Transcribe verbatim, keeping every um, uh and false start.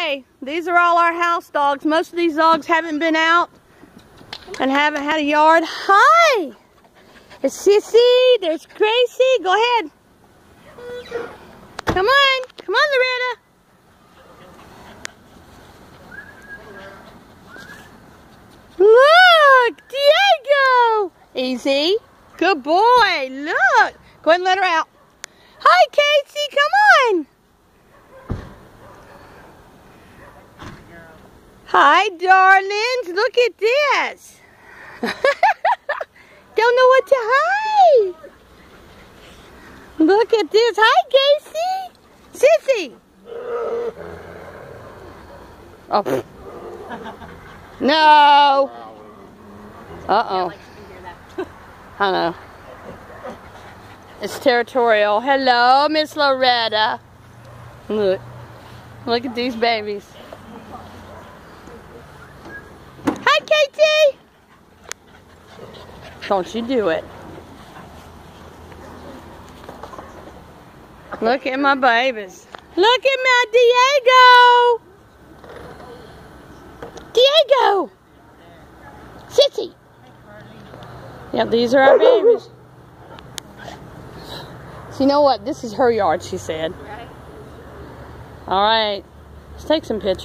Hey, these are all our house dogs. Most of these dogs haven't been out and haven't had a yard. Hi! There's Sissy, there's Gracie. Go ahead. Come on. Come on, Loretta. Look, Diego. Easy. Good boy. Look. Go ahead and let her out. Hi, Casey. Come on. Hi, darlings. Look at this. Don't know what to hide. Look at this. Hi, Casey. Sissy. Oh. No. Uh-oh. I know. It's territorial. Hello, Miss Loretta. Look. Look at these babies. Katie! Don't you do it. Look at my babies. Look at my Diego! Diego! Sissy! Yeah, these are our babies. So you know what? This is her yard, she said. Alright. Let's take some pictures.